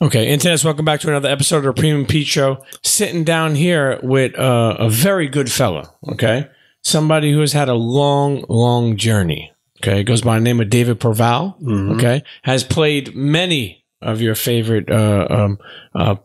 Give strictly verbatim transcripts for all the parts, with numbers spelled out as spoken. Okay, internets, welcome back to another episode of The Premium Pete Show. Sitting down here with uh, a very good fella, okay? Somebody who has had a long, long journey, okay? It goes by the name of David Proval, mm-hmm. okay? Has played many of your favorite uh, um, uh,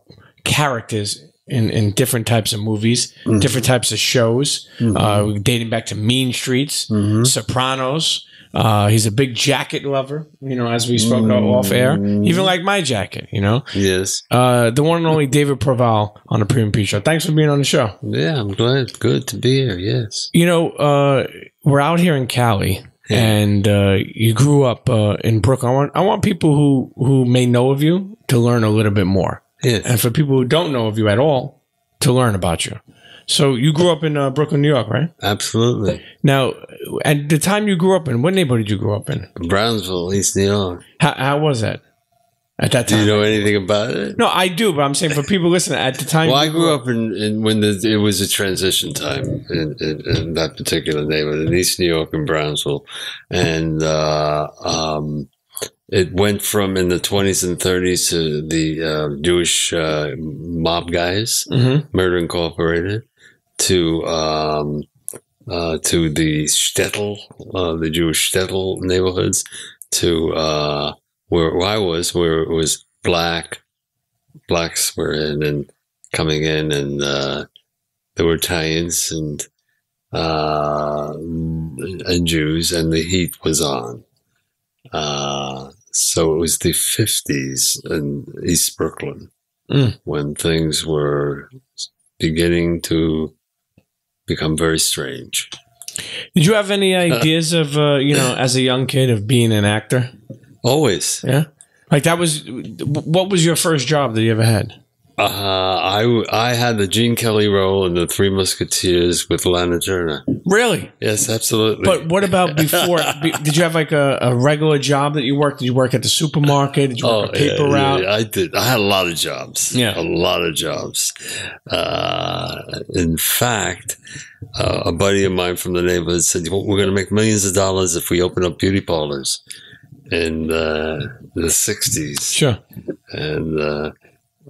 characters in, in different types of movies, mm-hmm. different types of shows, mm-hmm. uh, dating back to Mean Streets, mm-hmm. Sopranos. Uh, he's a big jacket lover, you know, as we spoke mm. off air. Even like my jacket, you know? Yes. Uh, the one and only David Proval on the Premium Pete Show. Thanks for being on the show. Yeah, I'm glad. Good to be here, yes. You know, uh, we're out here in Cali, yeah. and uh, you grew up uh, in Brooklyn. I want, I want people who, who may know of you to learn a little bit more. Yes. And for people who don't know of you at all, to learn about you. So you grew up in uh, Brooklyn, New York, right? Absolutely. Now, at the time you grew up in, what neighborhood did you grow up in? Brownsville, East New York. How, how was that at that time? Do you know anything about it? No, I do, but I'm saying for people listening, at the time. Well, I grew up in, in when the, it was a transition time in, in, in that particular neighborhood, in East New York and Brownsville. And uh, um, it went from in the twenties and thirties to the uh, Jewish uh, mob guys, mm-hmm. Murder Incorporated. To um, uh, to the shtetl, uh, the Jewish shtetl neighborhoods, to uh, where, where I was, where it was black, blacks were in and coming in, and uh, there were Italians and uh, and Jews, and the heat was on. Uh, so it was the fifties in East Brooklyn mm. when things were beginning to become very strange. Did you have any ideas of, uh, you know, as a young kid of being an actor? Always. Yeah. Like that was, what was your first job that you ever had? Uh, I, I had the Gene Kelly role in The Three Musketeers with Lana Turner. Really? Yes, absolutely. But what about before? be, did you have like a, a regular job that you worked? Did you work at the supermarket? Did you work oh, a paper yeah, route? Yeah, I did. I had a lot of jobs. Yeah. A lot of jobs. Uh, in fact, uh, a buddy of mine from the neighborhood said, we're going to make millions of dollars if we open up beauty parlors in uh, the sixties. Sure. And... Uh,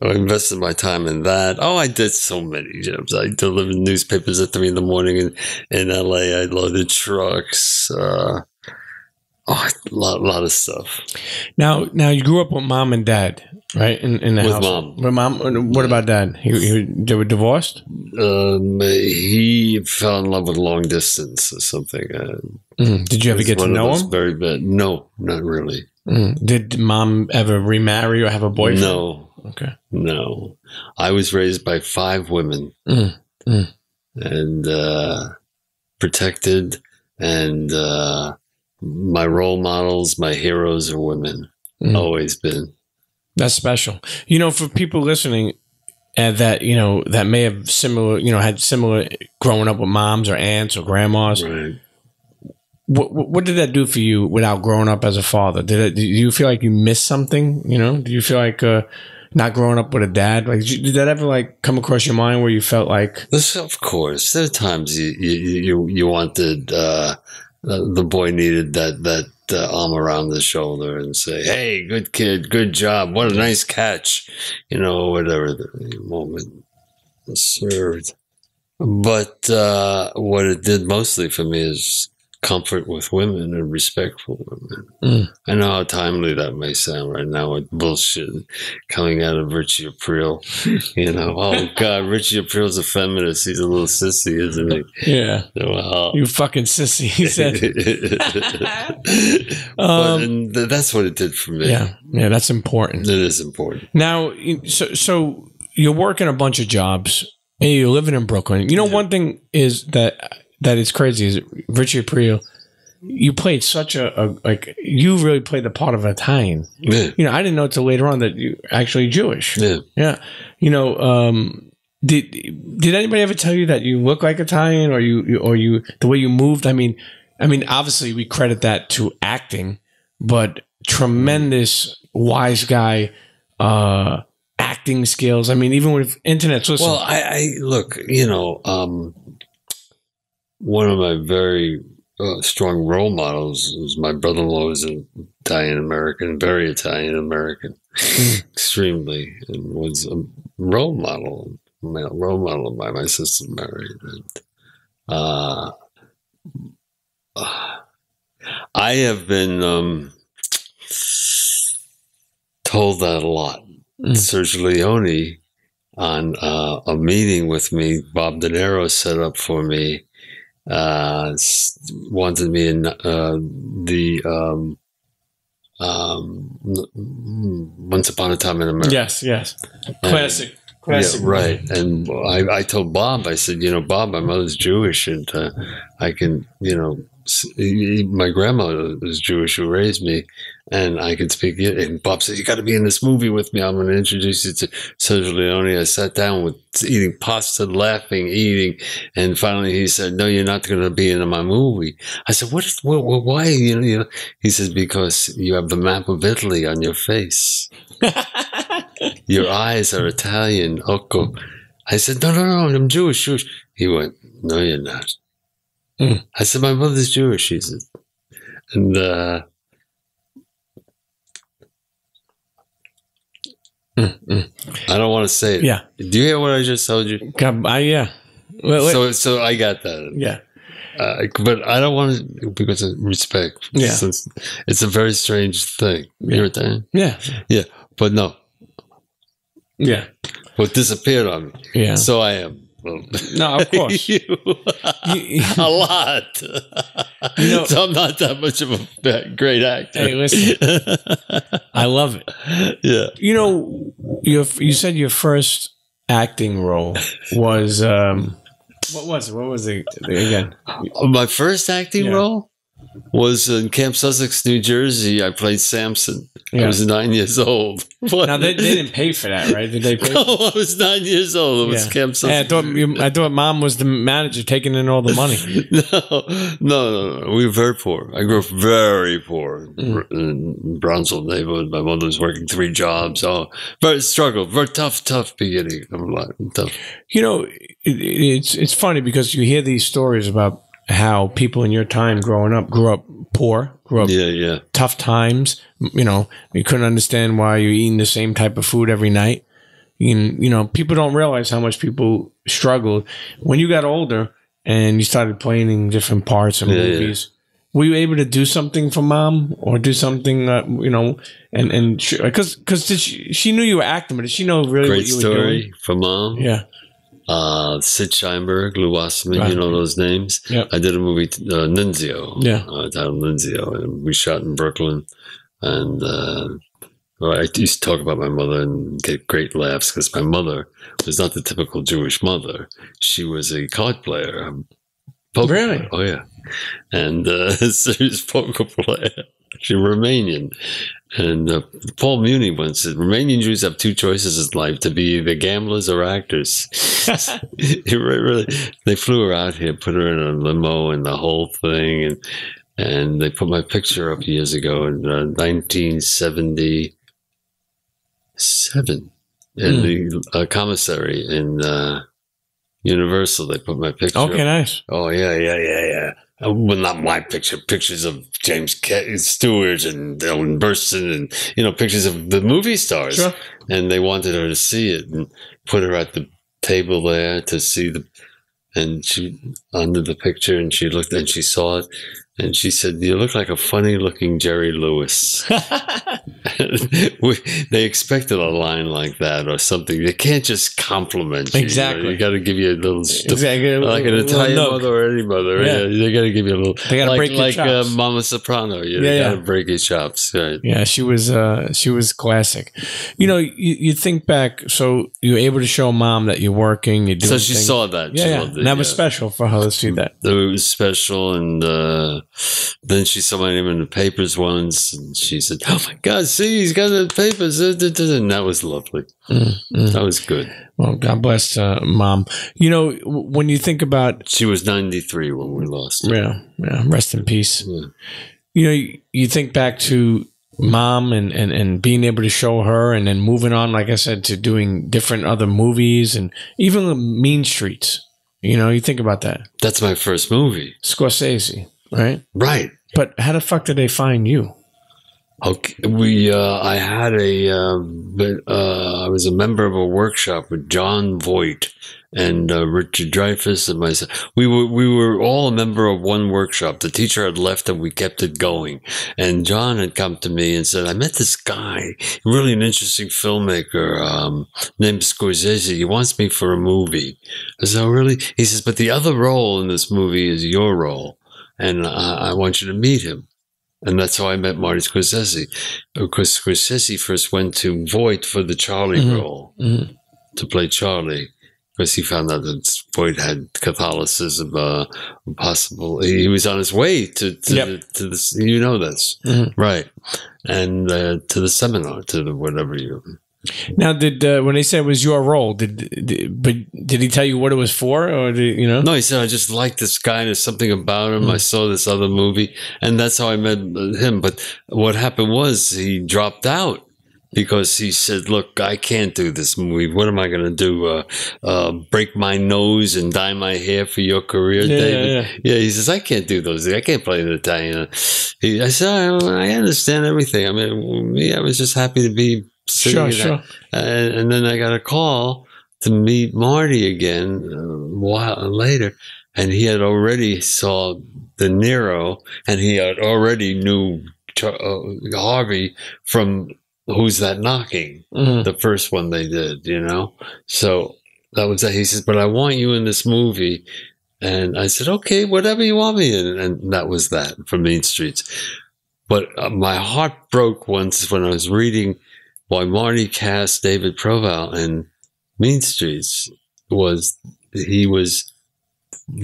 I invested my time in that. Oh, I did so many jobs. I delivered newspapers at three in the morning in, in L A. I loaded trucks. Uh, oh, a lot, lot of stuff. Now, now you grew up with mom and dad, right? In, in the with house. Mom. With mom. What about dad? He, he, they were divorced? Um, he fell in love with long distance or something. Uh, mm. Did you ever get to know him? Very bad. No, not really. Mm. Did mom ever remarry or have a boyfriend? No. Okay. No, I was raised by five women mm, mm. and uh, protected, and uh, my role models, my heroes are women. Mm. Always been. That's special. You know, for people listening and that, you know, that may have similar, you know, had similar growing up with moms or aunts or grandmas. Right. What, what did that do for you without growing up as a father? Did it, do you feel like you missed something? You know, do you feel like... Uh, Not growing up with a dad, like did that ever like come across your mind where you felt like? Of course, there are times you you you, you wanted uh, the boy needed that that uh, arm around the shoulder and say, "Hey, good kid, good job, what a nice catch," you know, whatever the moment served. But uh, what it did mostly for me is comfort with women and respect for women. Mm. I know how timely that may sound right now with bullshit coming out of Richie Aprile. You know, oh God, Richie Aprile's a feminist. He's a little sissy, isn't he? Yeah. Well, you fucking sissy, he said. um, but, and th that's what it did for me. Yeah, yeah, that's important. It is important. Now, so, so you're working a bunch of jobs and you're living in Brooklyn. You know, yeah. one thing is that... That is crazy. Is Richie Aprile, you played such a, a like you really played the part of an Italian. Yeah. You know, I didn't know until later on that you actually Jewish. Yeah, yeah. You know, um, did did anybody ever tell you that you look like Italian or you, you or you the way you moved? I mean, I mean, obviously we credit that to acting, but tremendous wise guy. Uh, acting skills. I mean, even with internet. Listen, well, I, I look. You know. Um, One of my very uh, strong role models. Was my brother-in-law was an Italian-American, very Italian-American, extremely, and was a role model, my role model by my sister Mary. And, uh, I have been um, told that a lot. Mm. Sergio Leone, on uh, a meeting with me, Bob De Niro set up for me, uh, wanted me in uh, the um, um, Once Upon a Time in America. Yes, yes. Classic. And, classic. Yeah, right. And I, I told Bob, I said, you know, Bob, my mother's Jewish, and uh, I can, you know, my grandma was Jewish who raised me, and I could speak it. And Bob said, you got to be in this movie with me. I'm going to introduce you to Sergio Leone. I sat down with eating pasta, laughing, eating. And finally he said, no, you're not going to be in my movie. I said, what, what, what why? You know, you know, he says, because you have the map of Italy on your face. Your eyes are Italian. Occo. I said, no, no, no, I'm Jewish, Jewish. He went, no, you're not. Mm. I said, my mother's Jewish, she said. And uh, mm, mm. I don't want to say it. Yeah. Do you hear what I just told you? God, I, yeah. Well, so, wait. so I got that. Yeah. Uh, but I don't want to, because of respect. Yeah. Since it's a very strange thing. Yeah. You know what I mean? Yeah. Yeah. But no. Yeah. But disappeared on me. Yeah. So I am. Well, no, of course. You, you, a lot. You know, so I'm not that much of a great actor. Hey, listen. I love it. Yeah. You know, your, you said your first acting role was, um, what was it? What was it again? My first acting yeah. role was in Camp Sussex, New Jersey. I played Samson. Yeah. I was nine years old. What? Now, they, they didn't pay for that, right? Did they pay? No, I was nine years old. It yeah. was Camp Sussex. Hey, I, thought you, I thought mom was the manager taking in all the money. no, no, no, no. We were very poor. I grew up very poor mm. in Brownsville neighborhood. My mother was working three jobs. Oh, very struggle. Very tough, tough beginning. Tough. You know, it, it's, it's funny because you hear these stories about how people in your time growing up grew up poor, grew up yeah, yeah. tough times. You know, you couldn't understand why you're eating the same type of food every night. You, you know, people don't realize how much people struggled. When you got older and you started playing in different parts of yeah, movies, yeah. were you able to do something for mom or do something, uh, you know, and and because she, she knew you were acting, but did she know really Great what you were doing? Great story for mom. Yeah. Uh, Sid Scheinberg, Lou Wasserman, right. you know those names. Yep. I did a movie, uh, Ninzio, yeah. uh, titled Ninzio, and we shot in Brooklyn. And uh, I used to talk about my mother and get great laughs because my mother was not the typical Jewish mother. She was a card player. Um, poker really? Player. Oh, yeah. And uh, a serious poker player. She's Romanian. And uh, Paul Muni once said, Romanian Jews have two choices in life, to be either gamblers or actors. really, they flew her out here, put her in a limo and the whole thing. And and they put my picture up years ago in uh, nineteen seventy-seven mm. in the uh, commissary in uh, Universal. They put my picture Okay, up. Nice. Oh, yeah, yeah, yeah, yeah. Well, not my picture. Pictures of James Stewart and Ellen Burstyn, and you know, pictures of the movie stars. Sure. And they wanted her to see it and put her at the table there to see the. And she under the picture, and she looked and she saw it, and she said, "You look like a funny-looking Jerry Lewis." we, they expected a line like that or something. They can't just compliment you. Exactly, you, know? You got to give you a little stuff. Exactly, like an Italian look. Mother or any mother. Yeah, yeah. They got to give you a little. They got to like, break your like chops. Like uh, Mama Soprano, you know, yeah, got to yeah. break your chops. Right? Yeah, she was uh, she was classic. You know, you, you think back, so you're able to show mom that you're working. You're doing so she things. Saw that. Yeah, she yeah. loved it, and that yeah. was special for her to see that. It was special, and uh, then she saw my name in the papers once, and she said, "Oh my God, see, he's got the papers," and that was lovely. Mm-hmm. That was good. Well, God bless uh, mom. You know, when you think about, she was ninety-three when we lost her. Yeah, yeah. Rest in peace. Yeah. You know, you, you think back to mom and, and and being able to show her, and then moving on, like I said, to doing different other movies, and even the Mean Streets. You know, you think about that. That's my first movie. Scorsese. right? Right. But how the fuck did they find you? Okay, we. Uh, I had a. Uh, uh, I was a member of a workshop with John Voight and uh, Richard Dreyfuss and myself. We were we were all a member of one workshop. The teacher had left, and we kept it going. And John had come to me and said, "I met this guy, really an interesting filmmaker um, named Scorsese. He wants me for a movie." I said, "Oh, really?" He says, "But the other role in this movie is your role, and I, I want you to meet him." And that's how I met Marty Scorsese. Of course, Scorsese first went to Voight for the Charlie mm-hmm. role, mm-hmm. to play Charlie, because he found out that Voight had Catholicism, uh, possible. He was on his way to, to, yep. the, to the, you know this, mm-hmm. right, and uh, to the seminar, to the whatever you... Now, did uh, when they said it was your role, did, did but did he tell you what it was for, or did, you know? No, he said I just liked this guy. There's something about him. Mm. I saw this other movie, and that's how I met him. But what happened was he dropped out because he said, "Look, I can't do this movie. What am I going to do? Uh, uh, break my nose and dye my hair for your career, yeah, David?" Yeah, yeah. yeah, he says, "I can't do those things. I can't play an Italian." He, I said, I, "I understand everything. I mean, me, I was just happy to be." Sure, sure. And, and then I got a call to meet Marty again a while later, and he had already saw De Niro, and he had already knew uh, Harvey from Who's That Knocking, mm-hmm. the first one they did, you know. So that was that. He says, "But I want you in this movie," and I said, "Okay, whatever you want me in," and that was that for Mean Streets. But uh, my heart broke once when I was reading. Why Marty cast David Proval in Mean Streets was he was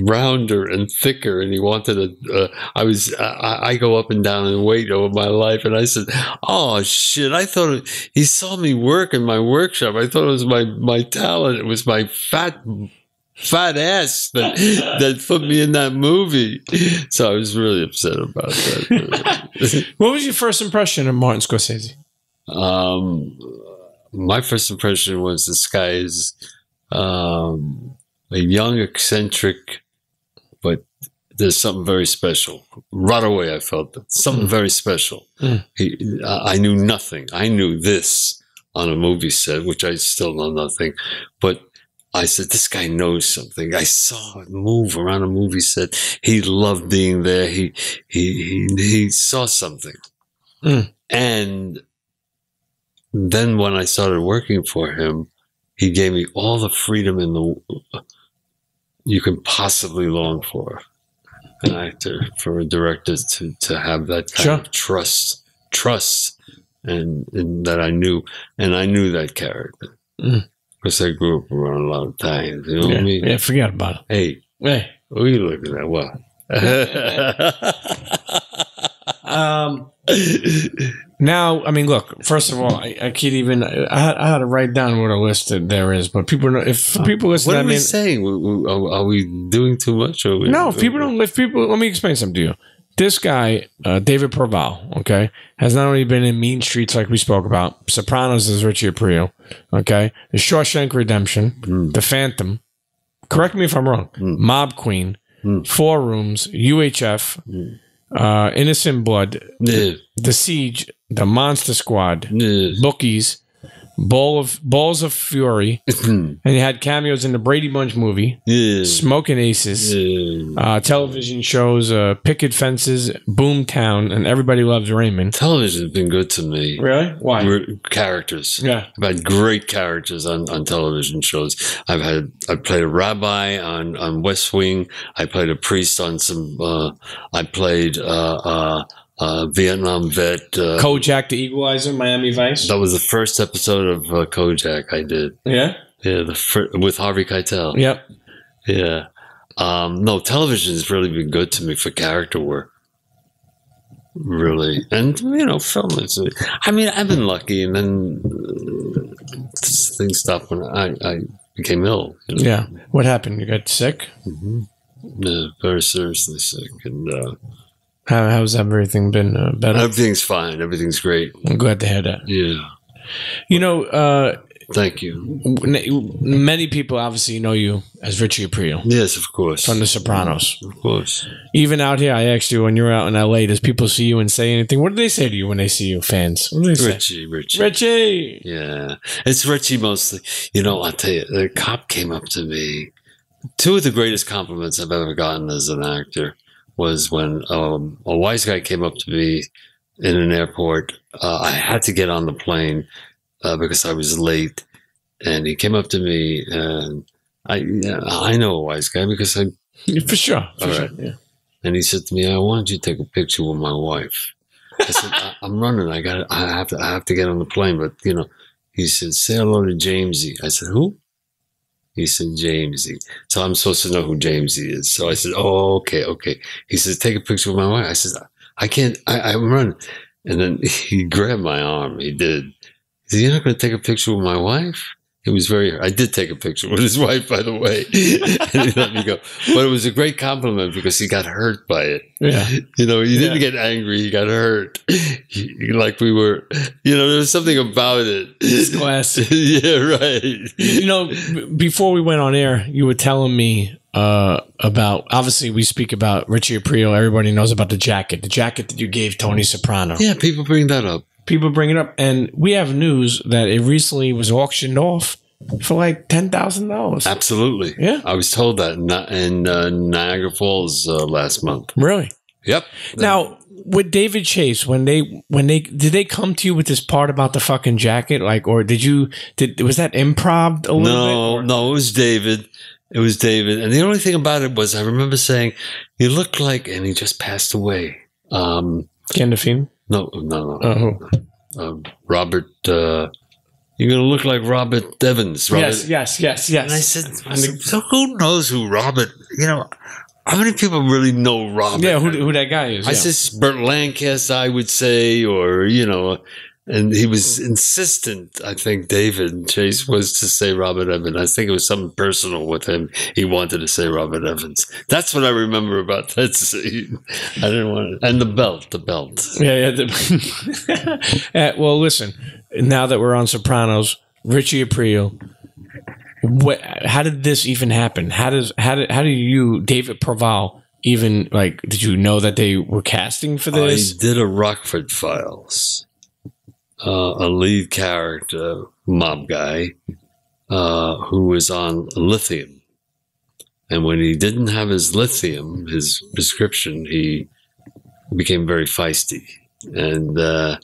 rounder and thicker, and he wanted a. Uh, I was I, I go up and down in weight over my life, and I said, "Oh shit!" I thought it, he saw me work in my workshop. I thought it was my my talent. It was my fat. Fat ass that, that put me in that movie. So I was really upset about that. What was your first impression of Martin Scorsese? Um, my first impression was this guy is um, a young, eccentric, but there's something very special. Right away, I felt that something mm. very special. Mm. He, I knew nothing. I knew this on a movie set, which I still know nothing, but I said, this guy knows something. I saw it move around a movie set. He loved being there. He he he, he saw something, mm. and. Then when I started working for him, he gave me all the freedom in the you can possibly long for an actor, for a director to to have that kind sure. of trust, trust, and, and that I knew, and I knew that character because mm. I grew up around a lot of times. You know yeah, what I mean? Yeah, forget about it. Hey, hey, what are you looking at? What? um. Now, I mean, look, first of all, I, I can't even, I, I had to write down what a list there is, but people, if people listen to that, what are we mean, saying? Are, are we doing too much? Or we, no, if people don't, if people, let me explain something to you. This guy, uh, David Proval, okay, has not only been in Mean Streets, like we spoke about, Sopranos is Richie Aprile, okay, The Shawshank Redemption, mm. The Phantom, correct me if I'm wrong, mm. Mob Queen, mm. Four Rooms, U H F, mm. Uh, Innocent Blood, yeah. The Siege, The Monster Squad, yeah. Bookies, Ball of Balls of Fury, and he had cameos in the Brady Bunch movie, yeah. Smoking Aces, yeah. uh, television shows, uh, Picket Fences, Boomtown, and Everybody Loves Raymond. Television's been good to me. Really? Why? We're, characters. Yeah, I've had great characters on, on television shows. I've had I played a rabbi on on West Wing. I played a priest on some. Uh, I played. Uh, uh, Uh, Vietnam vet. Uh, Kojak the Equalizer, Miami Vice. That was the first episode of uh, Kojak I did. Yeah? Yeah, the fir with Harvey Keitel. Yep. Yeah. Um, no, television's really been good to me for character work. Really. And, you know, film. I mean, I've been lucky, and then uh, things stopped when I, I became ill. You know? Yeah. What happened? You got sick? Mm-hmm. Yeah, very seriously sick. And, uh, How, how's everything been uh, better? Everything's fine. Everything's great. I'm glad to hear that. Yeah. You know, uh, Thank you. Many people obviously know you as Richie Aprile. Yes, of course. From The Sopranos. Of course. Even out here, I asked you when you're out in L A, does people see you and say anything? What do they say to you when they see you, fans? What do they say? Richie, Richie. Richie! Yeah. It's Richie mostly. You know, I'll tell you, the cop came up to me. Two of the greatest compliments I've ever gotten as an actor was when um, a wise guy came up to me in an airport. Uh, I had to get on the plane Uh, because I was late, and he came up to me, and I I know a wise guy because I for sure, for all sure, right. Yeah. And he said to me, "I wanted you to take a picture with my wife." I said, I, "I'm running. I got. I have to. I have to get on the plane." But you know, he said, "Say hello to Jamesy." I said, "Who?" He said, "Jamesy." So I'm supposed to know who Jamesy is. So I said, "Oh, okay, okay." He says, "Take a picture with my wife." I said, "I can't. I, I'm running." And then he grabbed my arm. He did. You're not going to take a picture with my wife? It was very, I did take a picture with his wife, by the way. And he let me go. But it was a great compliment because he got hurt by it. Yeah. You know, he didn't yeah. get angry. He got hurt. He, like we were, you know, there was something about it. It's classic. Yeah, right. You know, before we went on air, you were telling me uh, about, obviously we speak about Richie Aprile. Everybody knows about the jacket. The jacket that you gave Tony Soprano. Yeah, people bring that up. People bring it up, and we have news that it recently was auctioned off for like ten thousand dollars. Absolutely, yeah. I was told that in, in uh, Niagara Falls uh, last month. Really? Yep. Now with David Chase, when they when they did they come to you with this part about the fucking jacket, like, or did you did was that improv a little no, bit? No, no, it was David. It was David, and the only thing about it was I remember saying, "You look like," and he just passed away. Um, Gandolfini. No, no, no. Oh. Uh, Robert, uh, you're going to look like Robert Devens. Robert. Yes, yes, yes, yes. And I said, I said, so who knows who Robert, you know, how many people really know Robert? Yeah, who, who that guy is. I yeah. said, Burt Lancaster, I would say, or, you know, and he was insistent, I think, David Chase was to say Robert Evans. I think it was something personal with him. He wanted to say Robert Evans. That's what I remember about that scene. I didn't want to. And the belt, the belt. Yeah, yeah. The uh, well, listen, now that we're on Sopranos, Richie Aprile, what, how did this even happen? How does how did, how do you, David Proval, even, like, did you know that they were casting for this? I did a Rockford Files. Uh, a lead character, mob guy, uh, who was on lithium. And when he didn't have his lithium, his prescription, he became very feisty. And uh,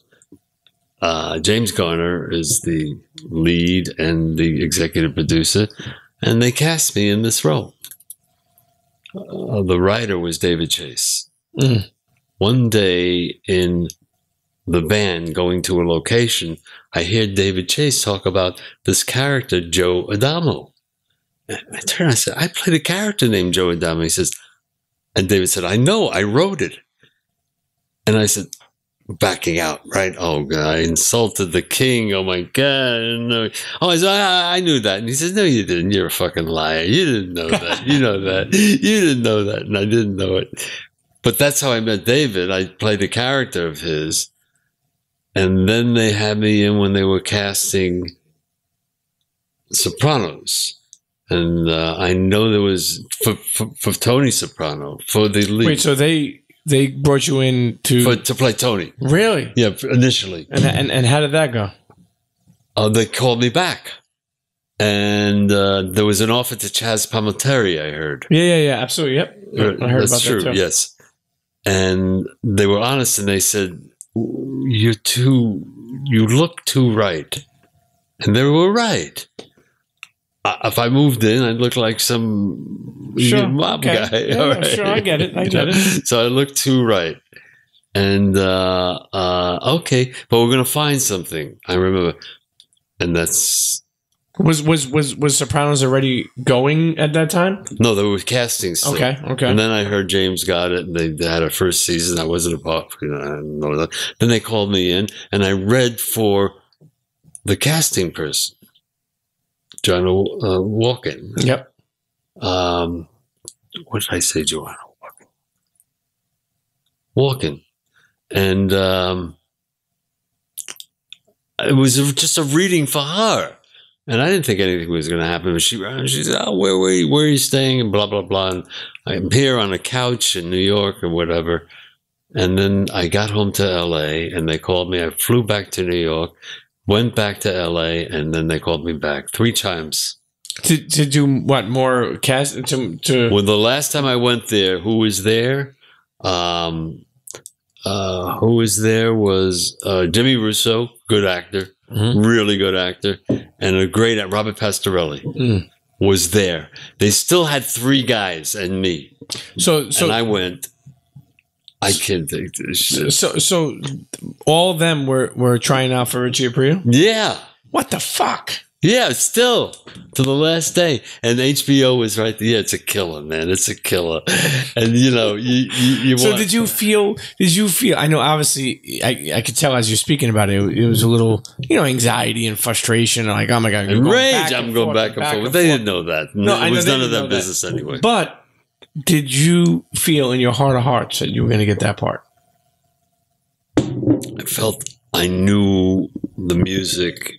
uh, James Garner is the lead and the executive producer. And they cast me in this role. Uh, the writer was David Chase. Mm. One day in the van going to a location, I hear David Chase talk about this character, Joe Adamo. And I turned, I said, I played a character named Joe Adamo. He says, and David said, I know, I wrote it. And I said, backing out, right? Oh, God, I insulted the king. Oh, my God. No. Oh, I said, I, I knew that. And he says, no, you didn't. You're a fucking liar. You didn't know that. You know that. You didn't know that. And I didn't know it. But that's how I met David. I played a character of his. And then they had me in when they were casting Sopranos. And uh, I know there was, for, for, for Tony Soprano, for the lead. Wait, so they they brought you in to... For, to play Tony. Really? Yeah, initially. And and, and how did that go? Uh, they called me back. And uh, there was an offer to Chaz Palminteri, I heard. Yeah, yeah, yeah, absolutely, yep. I heard about that, too. That's true, yes. And they were honest, and they said, you're too, you look too right. And they were right. I, if I moved in, I'd look like some sure, mob okay. guy. Yeah, right. Sure, I get it. I get it. So I looked too right. And, uh, uh, okay, but we're going to find something. I remember. And that's... Was was was was Sopranos already going at that time? No, there were castings. Still. Okay, okay. And then I heard James got it, and they, they had a first season. I wasn't a part. I didn't know that. Then they called me in, and I read for the casting person, Joanna uh, Walken. Yep. Um, what did I say, Joanna Walken? Walken, and um, it was just a reading for her. And I didn't think anything was going to happen. But she, she said, oh, where, where, where are you staying? And blah, blah, blah. And I'm here on a couch in New York or whatever. And then I got home to L A and they called me. I flew back to New York, went back to L A, and then they called me back three times. To, to do what? More cast? To, to Well, the last time I went there, who was there? Um, uh, who was there was uh, Jimmy Russo, good actor. Mm-hmm. Really good actor, and a great at Robert Pastorelli mm. was there. They still had three guys and me. So, so and I went. I can't think this shit. So, so all of them were were trying out for Richie Aprile. Yeah. What the fuck? Yeah, still to the last day. And H B O was right there. Yeah, it's a killer, man. It's a killer. And you know, you you, you so did you feel? Did you feel? I know, obviously, I I could tell as you're speaking about it, it was a little, you know, anxiety and frustration. Like, oh my god, and rage. I'm going back and forth. But they didn't know that. No, it was none of their business anyway. But did you feel in your heart of hearts that you were going to get that part? I felt. I knew the music.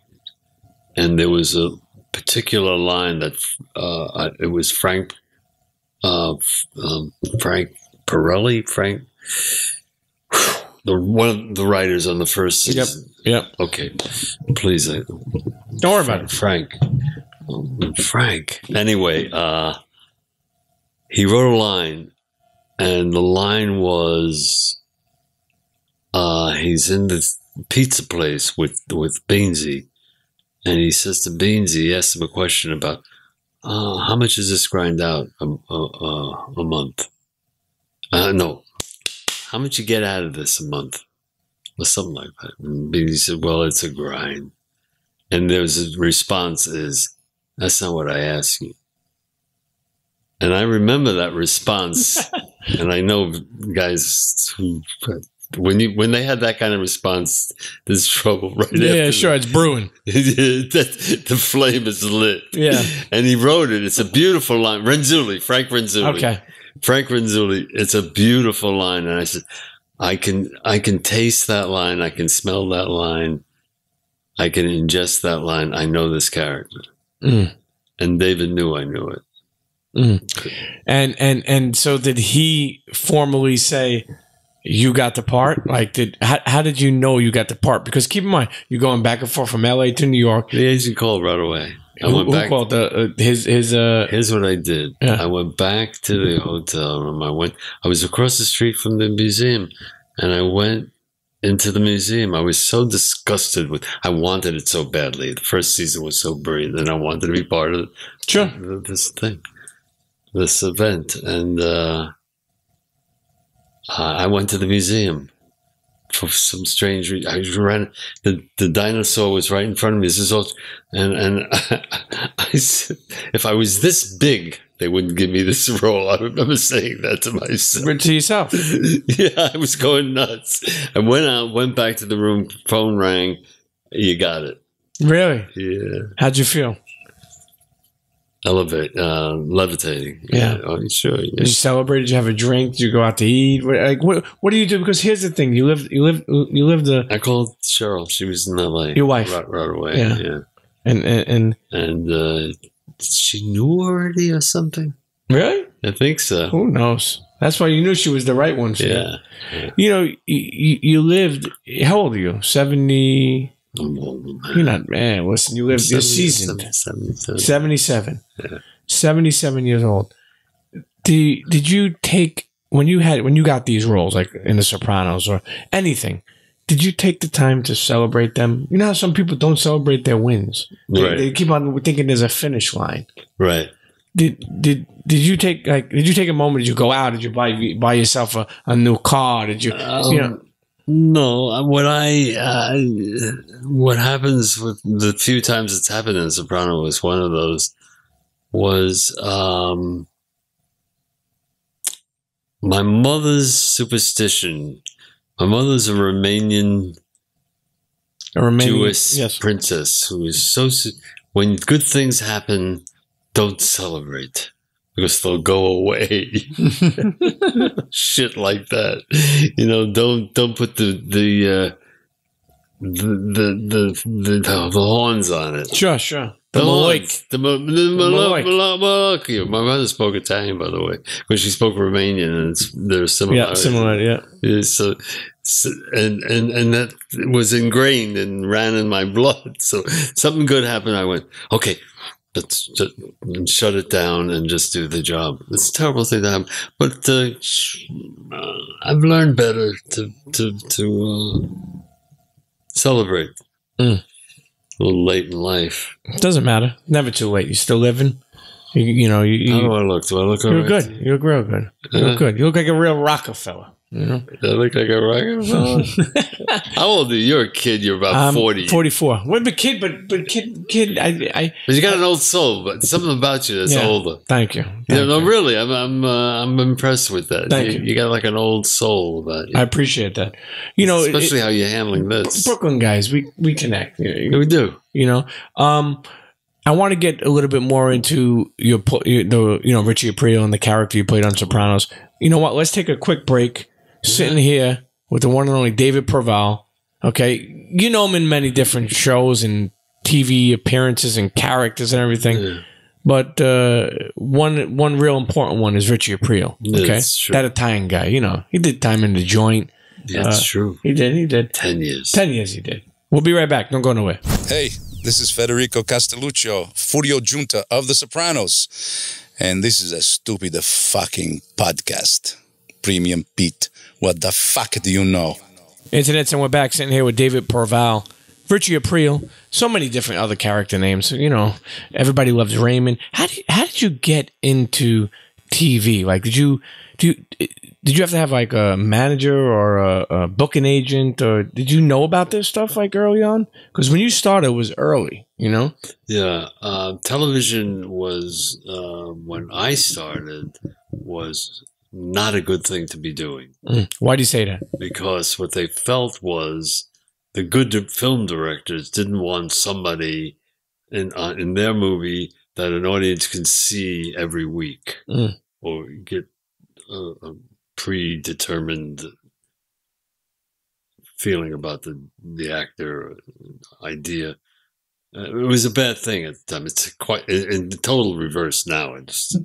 And there was a particular line that uh, it was Frank, uh, um, Frank Pirelli, Frank, the one of the writers on the first season. Yep. Yep. Okay. Please, I, don't worry about it, Frank. Frank. Anyway, uh, he wrote a line, and the line was, uh, he's in the pizza place with with Beansie. And he says to Beansie, he asks him a question about, uh, how much does this grind out a, a, a month? Uh, no, how much you get out of this a month? Or something like that. And Beansie said, well, it's a grind. And there's a response is, that's not what I asked you. And I remember that response. And I know guys who... When you when they had that kind of response, there's trouble right yeah, after. Yeah, sure, it's brewing. The flame is lit. Yeah. And he wrote it. It's a beautiful line. Renzulli, Frank Renzulli. Okay. Frank Renzulli, it's a beautiful line. And I said, I can I can taste that line. I can smell that line. I can ingest that line. I know this character. Mm. And David knew I knew it. Mm. And and and so did he formally say... You got the part? Like, did how, how did you know you got the part? Because keep in mind, you're going back and forth from L A to New York. The agent called right away. I who, went back. Who called the, uh, his, his, uh, Here's what I did. Yeah. I went back to the hotel room. I went. I was across the street from the museum, and I went into the museum. I was so disgusted with. I wanted it so badly. The first season was so brilliant, and I wanted to be part of sure. this thing, this event, and. Uh, Uh, I went to the museum for some strange reason. I ran the the dinosaur was right in front of me. This is all, and and I, I said, if I was this big, they wouldn't give me this role. I remember saying that to myself. To yourself? Yeah, I was going nuts. I went out, went back to the room. Phone rang. You got it. Really? Yeah. How'd you feel? Elevate, uh, levitating. Yeah, yeah. Oh, sure. Yeah. Did you celebrate? Did you have a drink? Did you go out to eat? Like, what? What do you do? Because here's the thing: you live, you live, you live. The I called Cheryl. She was in L A. Your wife, right, right away. Yeah, yeah. And and and, and uh, she knew already or something. Really? I think so. Who knows? That's why you knew she was the right one. For yeah. You, you know, you, you lived. How old are you? seventy. You're not, man. Listen, you lived this season. seventy-seven. Yeah. seventy-seven years old. Did, did you take, when you had, when you got these roles, like in The Sopranos or anything, did you take the time to celebrate them? You know how some people don't celebrate their wins. They, right. they keep on thinking there's a finish line. Right. Did, did, did you take, like, did you take a moment? Did you go out? Did you buy, buy yourself a, a new car? Did you, um, you know? No, what I uh, what happens with the few times it's happened in Soprano was one of those was um, my mother's superstition. My mother's a Romanian, a Romanian Jewish yes. princess who is so when good things happen, don't celebrate. Because they'll go away, shit like that. You know, don't don't put the the uh, the, the, the the the horns on it. Sure, sure. The Maloik. The Maloik. My mother spoke Italian, by the way, but she spoke Romanian, and it's, they're similar. Yeah, similar, yeah. yeah so, so, and, and, and that was ingrained and ran in my blood. So something good happened. I went, okay, let's just shut it down and just do the job. It's a terrible thing to happen. But uh, I've learned better to, to, to uh, celebrate. Mm. A little late in life. It doesn't matter. Never too late. You're still living. You, you know. You, How do I look? Do I look all right? You're good. You look real good. You look uh, good. You look like a real Rockefeller. You know? Do I look like a Rockefeller? How old are you? You're a kid. You're about um, forty. forty-four. Well, but kid, but, but kid, kid, I, I. But you got I, an old soul, but something about you that's yeah, older. Thank you. Thank yeah, no, you. really. I'm, I'm, uh, I'm impressed with that. Thank you, you. You got like an old soul about you. I appreciate that. You know, especially it, how you're handling this. Brooklyn guys, we we connect. Yeah, we do. You know, um, I want to get a little bit more into your, the you know, Richie Aprile and the character you played on Sopranos. You know what? Let's take a quick break. Sitting here with the one and only David Proval. Okay, you know him in many different shows and T V appearances and characters and everything, yeah. but uh, one one real important one is Richie Aprile. Okay, that's true. That Italian guy. You know, he did time in the joint. That's uh, true. He did. He did. Ten years. Ten years. He did. We'll be right back. Don't go nowhere. Hey, this is Federico Castelluccio, Furio Giunta of The Sopranos, and this is a stupid fucking podcast. Premium Pete. What the fuck do you know? Internets, and we're back sitting here with David Proval, Richie Aprile, so many different other character names. You know, Everybody Loves Raymond. How did you, how did you get into T V? Like, did you do? You, did you have to have like a manager or a, a booking agent, or did you know about this stuff like early on? Because when you started, it was early. You know? Yeah, uh, television was uh, when I started was. Not a good thing to be doing. Mm. Why do you say that? Because what they felt was the good film directors didn't want somebody in uh, in their movie that an audience can see every week mm. or get a, a predetermined feeling about the the actor idea. Uh, it was a bad thing at the time. It's quite in total reverse now. It just.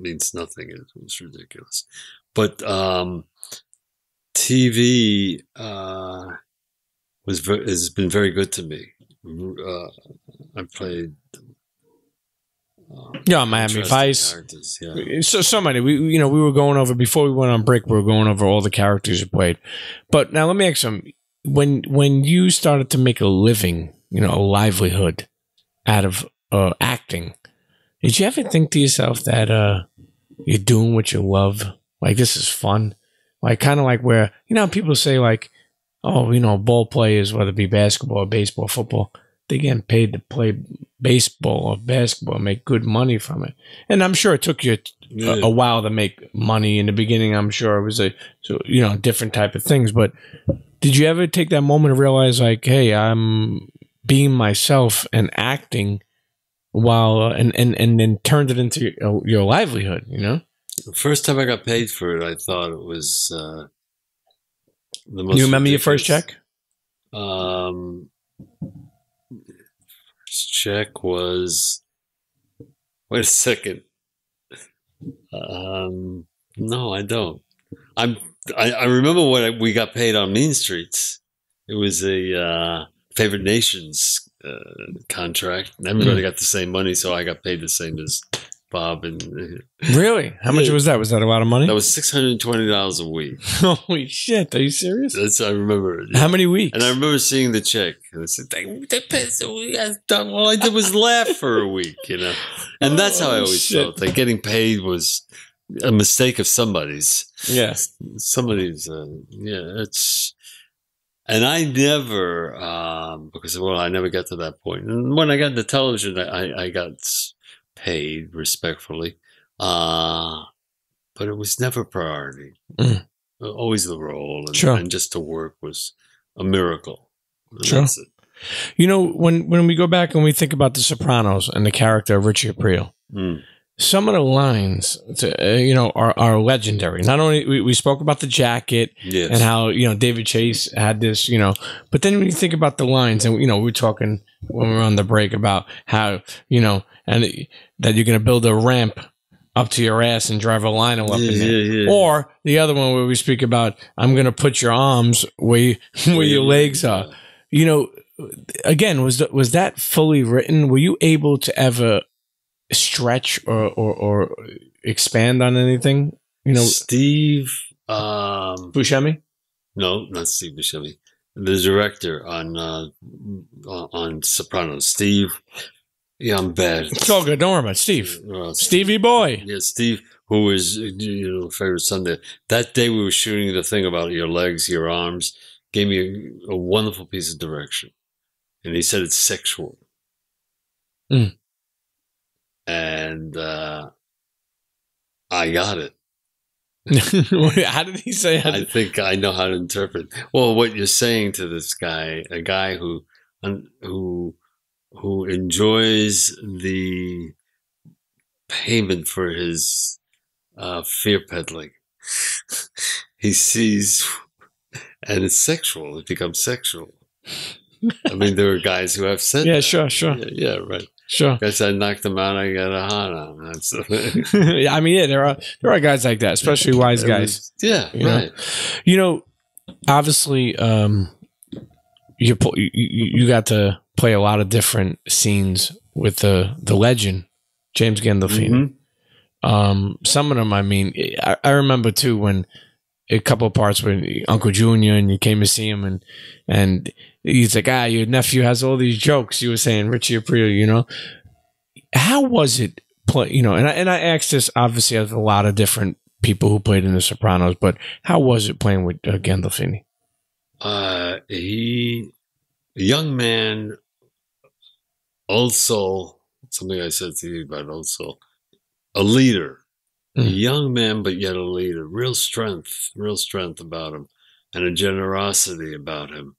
means nothing. It was ridiculous. But um, T V uh, was very, has been very good to me. Uh, I played... Uh, yeah, Miami Vice. Yeah. So, so many. We, you know, we were going over, before we went on break, we were going over all the characters you played. But now let me ask you, when, when you started to make a living, you know, a livelihood out of uh, acting, did you ever think to yourself that uh, you're doing what you love? Like, this is fun. Like, kind of like where, you know, people say like, oh, you know, ball players, whether it be basketball or baseball, football, they getting paid to play baseball or basketball, make good money from it. And I'm sure it took you a, a while to make money in the beginning. I'm sure it was a, so, you know, different type of things. But did you ever take that moment to realize like, hey, I'm being myself and acting while uh, and, and and then turned it into your, your livelihood, you know? The first time I got paid for it, I thought it was uh, the most. You remember ridiculous. Your first check? Um, first check was. Wait a second. Um, no, I don't. I'm. I, I remember when I, we got paid on Mean Streets. It was a uh, Favorite Nations. Uh, contract. Everybody mm. got the same money, so I got paid the same as Bob. And really, how much yeah. was that? Was that a lot of money? That was six hundred and twenty dollars a week. Holy shit! Are you serious? That's I remember. How yeah. many weeks? And I remember seeing the check, and I said, "They, they pissed. All I did was laugh for a week, you know." And that's how I always shit. felt. Like getting paid was a mistake of somebody's. Yeah, somebody's. Uh, yeah, it's. And I never, um, because, well, I never got to that point. And when I got into television, I, I got paid respectfully. Uh, but it was never a priority. Mm. Always the role. And, sure. and just to work was a miracle. Sure. That's it. You know, when, when we go back and we think about The Sopranos and the character of Richie Aprile, mm. some of the lines, to, uh, you know, are, are legendary. Not only we, we spoke about the jacket yes. and how, you know, David Chase had this, you know, but then when you think about the lines and, you know, we're talking when we were on the break about how, you know, and it, that you're going to build a ramp up to your ass and drive a lino up yeah, in there. Yeah, yeah. Or the other one where we speak about, I'm going to put your arms where, you, where your legs are. You know, again, was, th was that fully written? Were you able to ever stretch or, or, or expand on anything? You know, Steve um, Buscemi? No, not Steve Buscemi. The director on uh, on Sopranos, Steve. Yeah, I'm bad. It's all good. Don't worry about Steve. Uh, Stevie Boy. Yeah, Steve, who was, you know, favorite son there. That day we were shooting the thing about your legs, your arms, gave me a, a wonderful piece of direction. And he said it's sexual. Mm. And uh, I got it. How did he say? I think I know how to interpret. Well, what you're saying to this guy, a guy who who who enjoys the payment for his uh, fear peddling, he sees, and it's sexual. It becomes sexual. I mean, there are guys who have said, yeah, that. sure, sure, yeah, yeah, right. Sure. Guess I knocked them out. I got a hot on. That's yeah, I mean, yeah, there are there are guys like that, especially wise guys. Yeah, you right. Know? You know, obviously, um, you, you you got to play a lot of different scenes with the the legend, James Gandolfini. Mm-hmm. um, some of them, I mean, I, I remember too when a couple of parts with Uncle Junior, and you came to see him, and and. He's like, ah, your nephew has all these jokes. You were saying Richie Aprile, you know. How was it play? You know, and I and I asked this obviously of a lot of different people who played in The Sopranos, but how was it playing with uh, Gandolfini? Uh, he, a young man, old soul. Something I said to you about old soul, a leader, mm. a young man, but yet a leader. Real strength, real strength about him, and a generosity about him.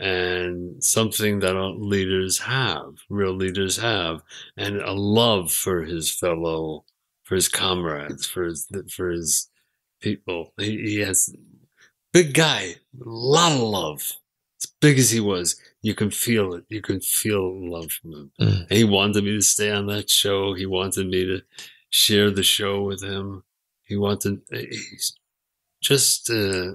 And something that leaders have, real leaders have, and a love for his fellow, for his comrades, for his, for his people. He, he has, big guy, a lot of love. As big as he was, you can feel it. You can feel love from him. Mm. And he wanted me to stay on that show. He wanted me to share the show with him. He wanted, he's just uh,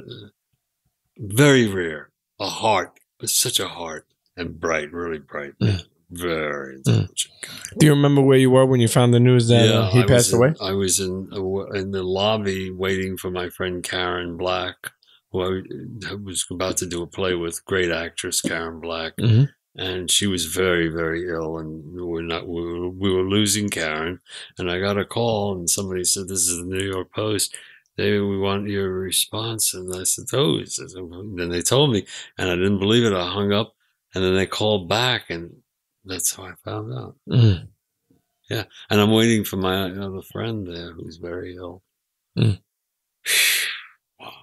very rare. A heart. Such a heart, and bright, really bright, man. Mm. Very intelligent mm. guy. Do you remember where you were when you found the news that yeah, he I passed in, away? I was in in the lobby waiting for my friend Karen Black, who I was about to do a play with. Great actress Karen Black, mm-hmm. and she was very, very ill, and we're not we were, we were losing Karen. And I got a call, and somebody said, "This is the New York Post. David, we want your response." And I said, oh, and then they told me, and I didn't believe it. I hung up, and then they called back, and that's how I found out. Mm. Yeah. And I'm waiting for my other friend there who's very ill. Mm. Wow.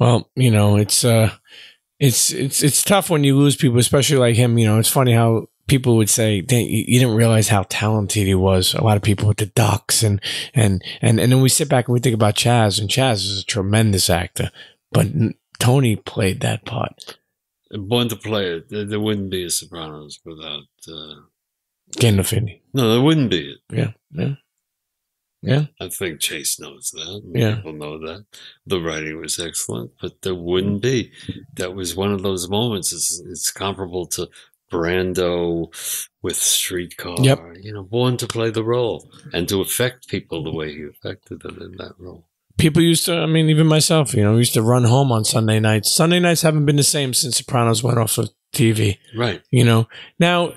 Well, you know, it's, uh, it's, it's, it's tough when you lose people, especially like him. You know, it's funny how people would say, dang, you didn't realize how talented he was. A lot of people with the ducks, and, and, and, and then we sit back and we think about Chaz, and Chaz is a tremendous actor, but Tony played that part. Born to play it. There wouldn't be a Sopranos without, uh, Gandolfini. No, there wouldn't be it. Yeah. Yeah. Yeah. I think Chase knows that. Yeah. People know that. The writing was excellent, but there wouldn't be. That was one of those moments. It's, it's comparable to Brando with Streetcar, yep. you know, born to play the role and to affect people the way he affected them in that role. People used to, I mean, even myself, you know, used to run home on Sunday nights. Sunday nights haven't been the same since Sopranos went off of T V. Right. You know, now,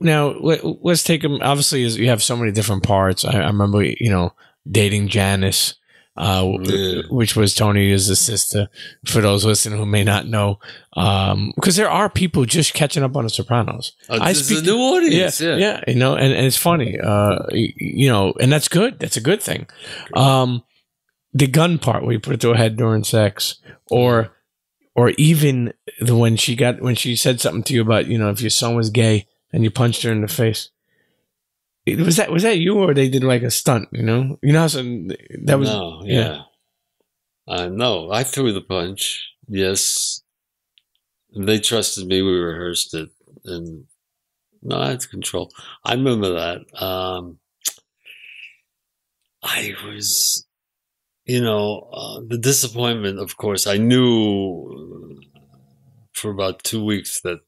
now let, let's take them. Obviously, you have so many different parts. I, I remember, you know, dating Janice, uh, yeah. which was Tony's sister, for those listening who may not know. Um, because there are people just catching up on The Sopranos. Oh, I speak to the new audience. Yeah, yeah. yeah you know, and, and it's funny. Uh, you know, and that's good. That's a good thing. Um, the gun part where you put it to her head during sex, or, or even the, when she got, when she said something to you about, you know, if your son was gay and you punched her in the face. Was that was that you, or they did like a stunt? You know, you know how some, that was. No, yeah, I yeah. uh, no, I threw the punch. Yes, they trusted me. We rehearsed it, and No, it's Control. I remember that. Um, I was, you know, uh, the disappointment, of course. I knew for about two weeks that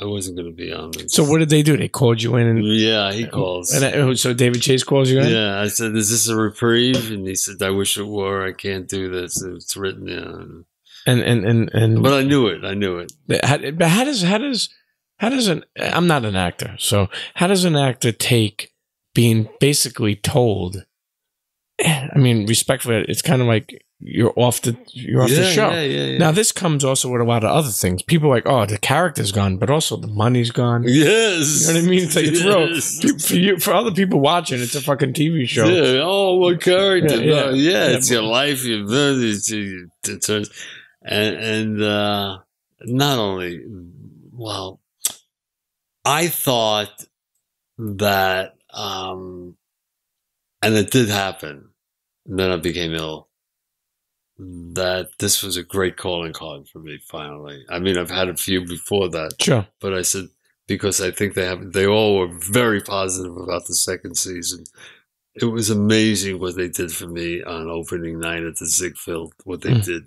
I wasn't going to be on this. So what did they do? They called you in? And, yeah, he calls. And I, so David Chase calls you in? Yeah, I said, is this a reprieve? And he said, I wish it were. I can't do this. It's written down. And, and, and, and, but I knew it. I knew it. How, but how does, how does, how does an, I'm not an actor. So how does an actor take being basically told, I mean, respectfully, it's kind of like, you're off the you're off yeah, the show. Yeah, yeah, yeah. Now this comes also with a lot of other things. People are like, oh, the character's gone, but also the money's gone. Yes, you know what I mean. It's like, yes. bro, for you, for other people watching, it's a fucking T V show. Yeah. Oh, what character? Yeah, yeah. No, yeah, yeah, it's your life. Your business, and and uh, not only. Well, I thought that, um, and it did happen. Then I became ill. That this was a great calling card for me, finally. I mean, I've had a few before that. Sure. But I said, because I think they have, they all were very positive about the second season. It was amazing what they did for me on opening night at the Ziegfeld, what they mm. did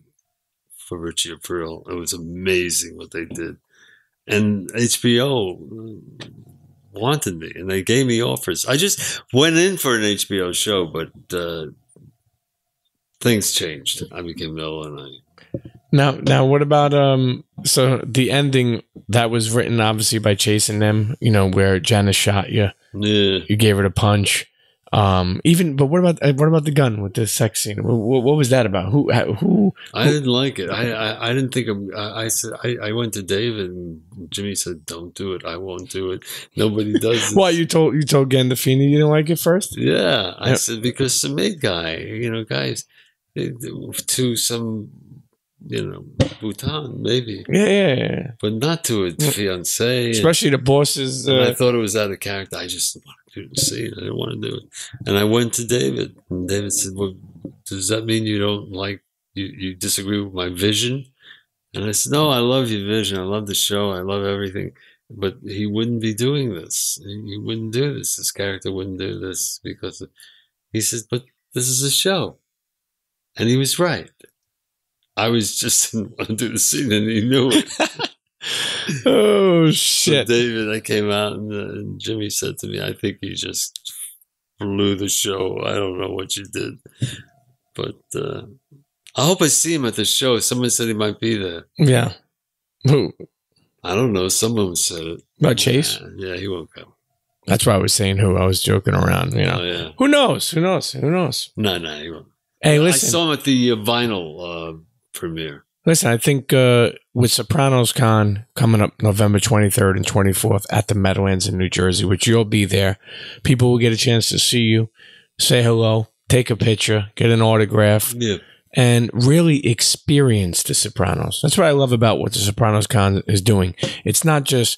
for Richie Aprile. It was amazing what they did. And H B O wanted me, and they gave me offers. I just went in for an H B O show, but... Uh, things changed. I became ill, and I now now what about um so the ending that was written obviously by Chase and them, you know, where Janice shot you. Yeah. You gave her the punch. Um even but what about what about the gun with the sex scene? What, what was that about? Who, who who I didn't like it. I I, I didn't think I'm, I I said I, I went to David and Jimmy said, don't do it. I won't do it. Nobody does it. Why you told you told Gandolfini you didn't like it first? Yeah. I yeah. said because some mid guy, you know, guys to some, you know, Bhutan, maybe. Yeah, yeah, yeah. But not to a fiancé. Especially and, the bosses. Uh, I thought it was out of character. I just couldn't see it. I didn't want to do it. And I went to David. And David said, well, does that mean you don't like, you, you disagree with my vision? And I said, no, I love your vision. I love the show. I love everything. But he wouldn't be doing this. He wouldn't do this. This character wouldn't do this because of, he says, but this is a show. And he was right. I was just didn't want to do the scene, and he knew it. Oh, shit. So David, I came out, and, uh, and Jimmy said to me, I think you just blew the show. I don't know what you did. But uh, I hope I see him at the show. Someone said he might be there. Yeah. Who? I don't know. Someone said it. About Chase? Yeah, yeah, he won't come. That's why I was saying who. I was joking around. You know. Oh, yeah. Who knows? Who knows? Who knows? No, no, he won't. Hey, listen. I saw him at the uh, vinyl uh, premiere. Listen, I think uh, with Sopranos Con coming up November twenty-third and twenty-fourth at the Meadowlands in New Jersey, which you'll be there, people will get a chance to see you, say hello, take a picture, get an autograph, yeah. and really experience The Sopranos. That's what I love about what The Sopranos Con is doing. It's not just,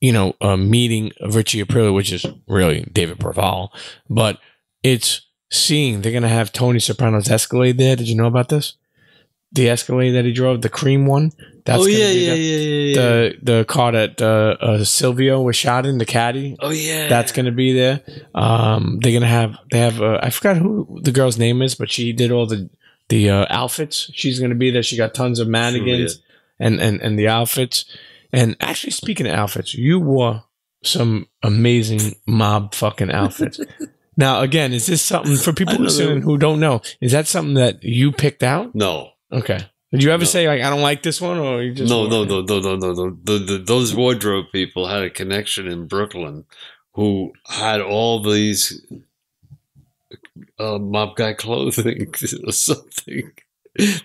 you know, a meeting of Richie Aprile, which is really David Proval, but it's... Seeing they're gonna have Tony Soprano's Escalade there. Did you know about this? The Escalade that he drove, the cream one. That's oh yeah, yeah, the, yeah, yeah, yeah. The the car that uh, uh, Silvio was shot in, the caddy. Oh yeah, that's gonna be there. Um, they're gonna have they have uh, I forgot who the girl's name is, but she did all the the uh, outfits. She's gonna be there. She got tons of mannequins oh, yeah. and and and the outfits. And actually, speaking of outfits, you wore some amazing mob fucking outfits. Now, again, is this something for people listening who don't know? Is that something that you picked out? No. Okay. Did you ever no. say, like, I don't like this one? Or you just no, no, no, no, no, no, no, no. Those wardrobe people had a connection in Brooklyn who had all these uh, mob guy clothing or something.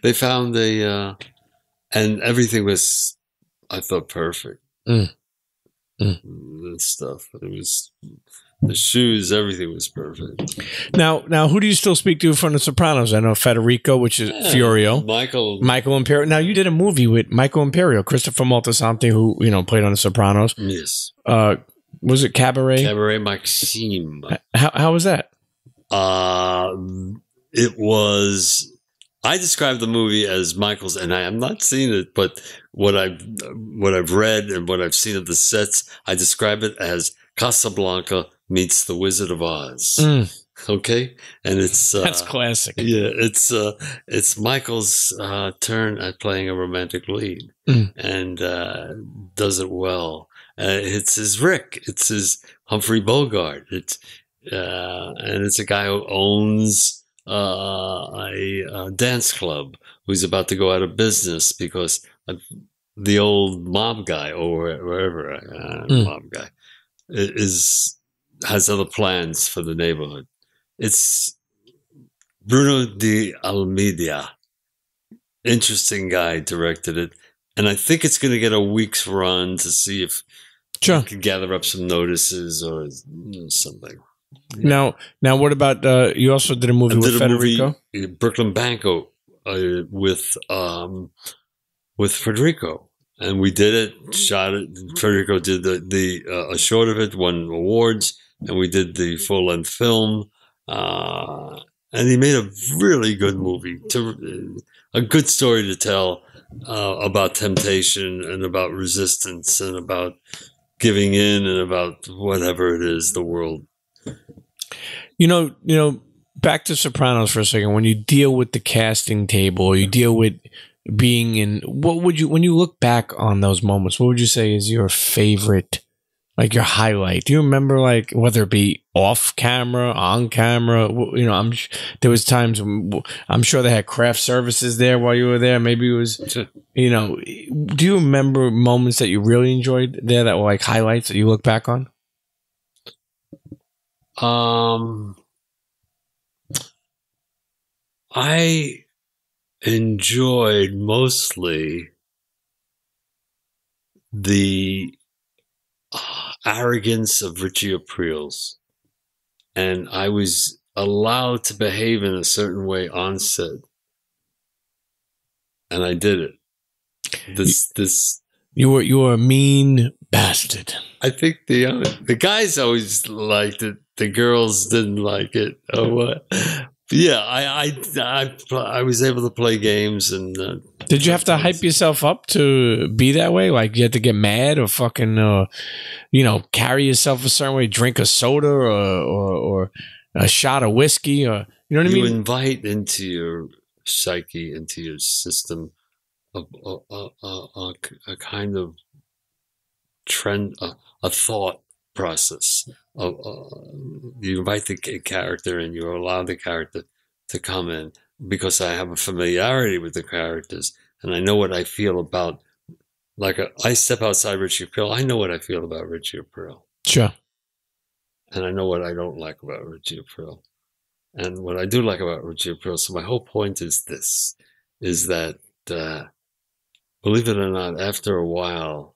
They found a, uh, and everything was, I thought, perfect. Mm. Mm. This stuff. It was... The shoes, everything was perfect. Now, now, who do you still speak to from The Sopranos? I know Federico, which is yeah, Fiorio. Michael. Michael Imperio. Now, you did a movie with Michael Imperio, Christopher Moltisanti, who, you know, played on The Sopranos. Yes. Uh, was it Cabaret? Cabaret Maxime. How, how was that? Uh, it was I describe the movie as Michael's, and I have not seen it, but what I've, what I've read and what I've seen of the sets, I describe it as Casablanca meets The Wizard of Oz. Mm. Okay, and it's uh, that's classic. Yeah, it's uh, it's Michael's uh, turn at playing a romantic lead, mm. and uh, does it well. Uh, it's his Rick. It's his Humphrey Bogart. It's uh, and it's a guy who owns uh, a, a dance club who's about to go out of business because of the old mob guy or wherever uh, mm. mob guy is has other plans for the neighborhood. It's Bruno de Almeida. Interesting guy, directed it. And I think it's going to get a week's run to see if sure. we can gather up some notices or you know, something. Yeah. Now, now, what about, uh, you also did a movie I with Federico? Movie, Brooklyn Banco uh, with, um, with Federico. And we did it, shot it. Federico did the, the uh, a short of it, won awards. And we did the full-length film, uh, and he made a really good movie, to, a good story to tell uh, about temptation and about resistance and about giving in and about whatever it is, the world. You know, you know. Back to Sopranos for a second. When you deal with the casting table, you deal with being in. What would you, when you look back on those moments, what would you say is your favorite? Like your highlight? Do you remember, like, whether it be off camera, on camera? You know, I'm there was times when, I'm sure they had craft services there while you were there. Maybe it was, you know. Do you remember moments that you really enjoyed there that were like highlights that you look back on? Um, I enjoyed mostly the arrogance of Richie Aprile's, and I was allowed to behave in a certain way on set, and I did it. This, you, this, you were you were a mean bastard. I think the uh, the guys always liked it. The girls didn't like it. Oh, uh, yeah, I, I I I was able to play games and. Uh, Did you have to hype yourself up to be that way? Like you had to get mad or fucking, uh, you know, carry yourself a certain way, drink a soda or or, or a shot of whiskey, or you know what you I mean. You invite into your psyche, into your system, a a a, a, a kind of trend, a, a thought process. A, a, you invite the character, and you allow the character to come in. Because I have a familiarity with the characters and I know what I feel about, like a, I step outside Richie Aprile, I know what I feel about Richie Aprile. Sure. And I know what I don't like about Richie Aprile and what I do like about Richie Aprile. So my whole point is this, is that, uh, believe it or not, after a while,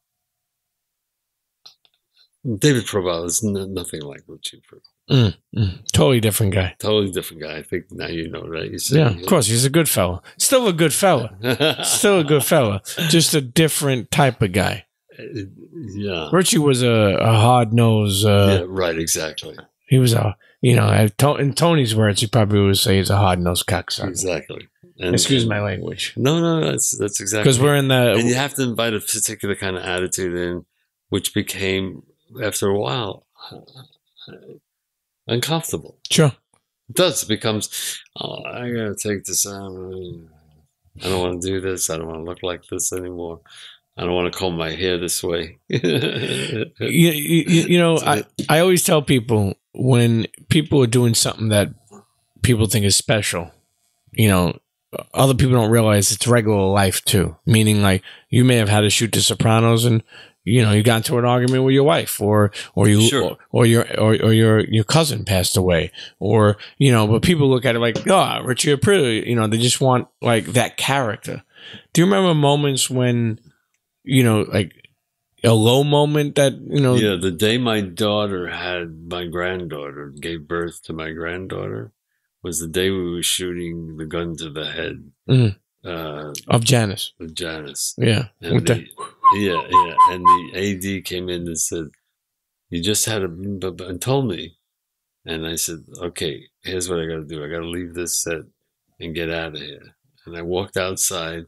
David Proval is n nothing like Richie Aprile. Mm, mm, totally different guy. Totally different guy. I think now you know, right? You said, yeah, of yeah. course. He's a good fella. Still a good fella. Still a good fella. Just a different type of guy. Uh, yeah. Richie was a, a hard nose. Uh, yeah, right. Exactly. He was a, you know, I to in Tony's words, he probably would say he's a hard nosed cocksucker. Exactly. And, Excuse and, my language. No, no, that's that's exactly. Because we're in the, and you have to invite a particular kind of attitude in, which became after a while. Uh, uncomfortable. Sure. It does. It becomes, oh, I gotta take this out. I don't want to do this. I don't want to look like this anymore. I don't want to comb my hair this way. you, you, you know, I, I always tell people when people are doing something that people think is special, you know, other people don't realize it's regular life too. Meaning, like, you may have had to shoot The Sopranos and you know, you got into an argument with your wife, or or you, sure. or, or your, or, or your your cousin passed away, or you know. But people look at it like, oh, Richie Aprile. You know, they just want like that character. Do you remember moments when, you know, like a low moment that you know? Yeah, the day my daughter had my granddaughter, gave birth to my granddaughter, was the day we were shooting The Gun to the Head. Mm-hmm. Uh, of Janice. Of Janice. Yeah. And the, the yeah, yeah. And the A D came in and said, you just had a, and told me. And I said, okay, here's what I got to do. I got to leave this set and get out of here. and I walked outside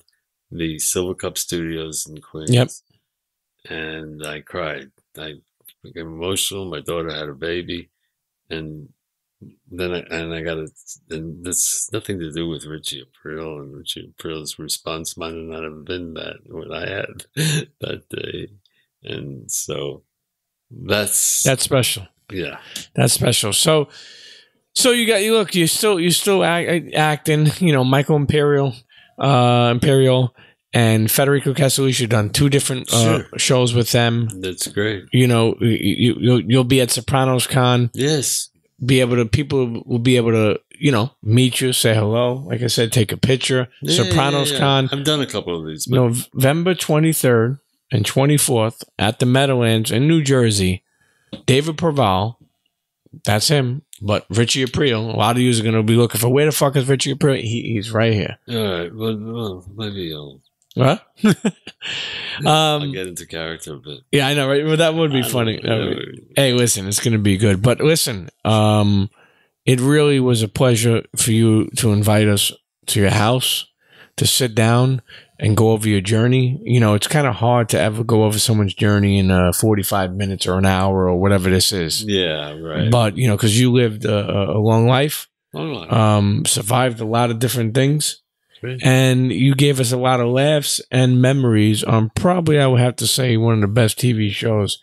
the Silver Cup Studios in Queens. Yep. And I cried. I became emotional. My daughter had a baby, and then I, and I got it. And that's nothing to do with Richie Aprile, and Richie Aprile's response might not have been that what I had that day. And so that's that's special. Yeah, that's special. So, so you got you look. You still you still act, acting. You know, Michael Imperial, uh, Imperial. And Federico Castelluccio, done two different uh, sure. shows with them. That's great. You know, you, you you'll be at Sopranos Con. Yes, be able to people will be able to you know meet you, say hello. Like I said, take a picture. Yeah, Sopranos yeah, yeah. Con. I've done a couple of these. But November twenty third and twenty fourth at the Meadowlands in New Jersey. David Proval, that's him. But Richie Aprile, a lot of you are going to be looking for where the fuck is Richie Aprile? He, he's right here. All right, well, well maybe I'll. What? um, I'll get into character a bit. Yeah, I know, right? Well, that would be I funny. Would be, hey, listen, it's going to be good. But listen, um, it really was a pleasure for you to invite us to your house to sit down and go over your journey. You know, it's kind of hard to ever go over someone's journey in uh, forty-five minutes or an hour or whatever this is. Yeah, right. But, you know, because you lived a, a long life, long life. Um, survived a lot of different things. And you gave us a lot of laughs and memories on probably, I would have to say, one of the best T V shows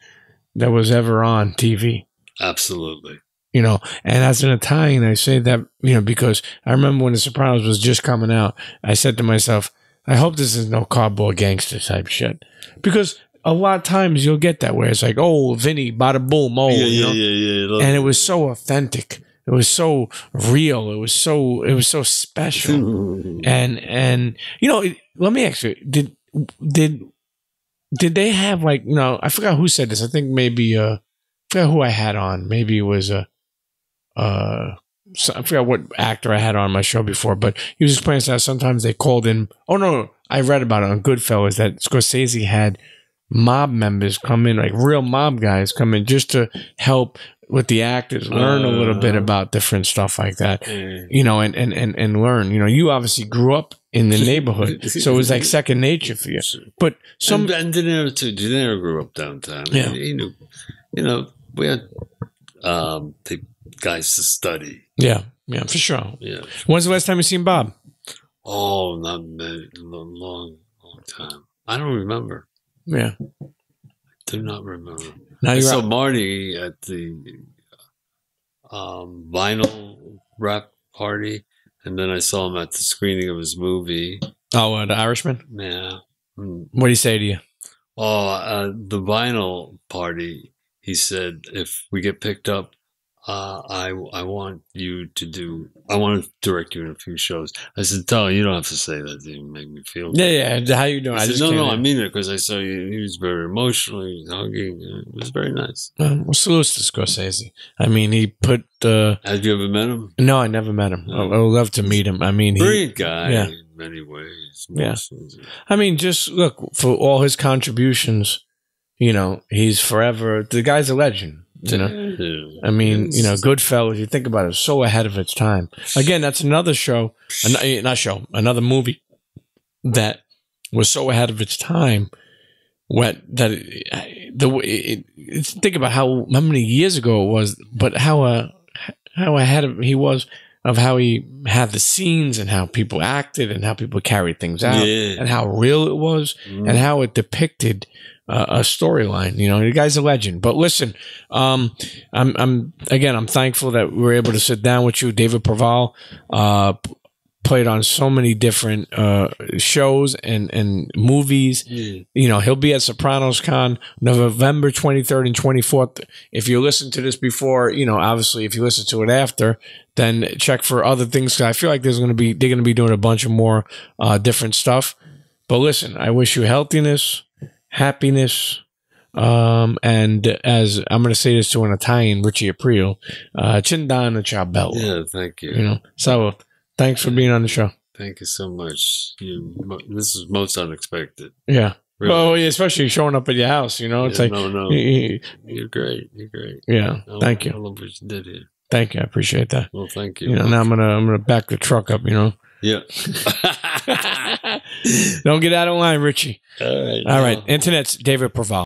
that was ever on T V. Absolutely. You know, and as an Italian, I say that, you know, because I remember when The Sopranos was just coming out, I said to myself, I hope this is no cardboard gangster type shit. Because a lot of times you'll get that where it's like, oh, Vinny, bada boom, oh, yeah, you know? yeah, yeah, yeah. And it was so authentic. It was so real. It was so. It was so special. and and you know, let me ask you: Did did did they have like you know? I forgot who said this. I think maybe uh, I forgot who I had on. Maybe it was a. Uh, uh, I forgot what actor I had on my show before, but he was explaining how sometimes they called in. Oh no, I read about it on Goodfellas that Scorsese had mob members come in, like real mob guys come in, just to help. With the actors, learn uh, a little bit about different stuff like that, yeah. you know, and, and, and, and learn, you know, you obviously grew up in the neighborhood. So it was like second nature for you, but some and, and De Niro too. De Niro grew up downtown. Yeah. He, he knew, you know, we had, um, the guys to study. Yeah. Yeah, for sure. Yeah. When's the last time you seen Bob? Oh, not many, long, long, long time. I don't remember. Yeah. I do not remember. Now I saw out. Marty at the um, vinyl rap party, and then I saw him at the screening of his movie. Oh, uh, The Irishman? Yeah. Mm. What did he say to you? Oh, uh, the vinyl party, he said, if we get picked up, uh, I, I want you to do, I want to direct you in a few shows. I said, Tal, you don't have to say that. You make me feel good. Yeah, yeah. How you doing? I, I said, no, no, I mean it because I saw you. He was very emotional. He was hugging. It was very nice. Well, well salutes to Scorsese. I mean, he put the. Uh, Have you ever met him? No, I never met him. No. I, I would love to meet him. I mean, he's a great guy yeah. in many ways. Yeah. I mean, just look, for all his contributions, you know, he's forever. The guy's a legend. You know, I mean, you know, Goodfellas. You think about it, so ahead of its time. Again, that's another show, an, not show, another movie that was so ahead of its time. What that it, the it, it, think about how how many years ago it was, but how uh, how ahead of he was of how he had the scenes and how people acted and how people carried things out yeah. and how real it was mm. and how it depicted. Uh, a storyline, you know, the guy's a legend. But listen, um, I'm, I'm again, I'm thankful that we were able to sit down with you. David Proval uh, played on so many different uh, shows and and movies. Yeah. You know, he'll be at Sopranos Con November twenty-third and twenty-fourth. If you listen to this before, you know, obviously, if you listen to it after, then check for other things. I feel like there's going to be they're going to be doing a bunch of more uh, different stuff. But listen, I wish you healthiness. Happiness, um, and as I'm going to say this to an Italian, Richie Aprile, uh, Cindana Ciabello. Yeah, thank you. You know, so thanks for being on the show. Thank you so much. You, this is most unexpected. Yeah. Really. Oh, yeah, especially showing up at your house. You know, it's yeah, like no, no, you, you're great. You're great. Yeah. I, thank I, you. I love what you did here. Thank you. I appreciate that. Well, thank you. You know, now I'm gonna I'm gonna back the truck up. You know. Yeah. Don't get out of line, Richie. All right. All right. Internet's David Proval.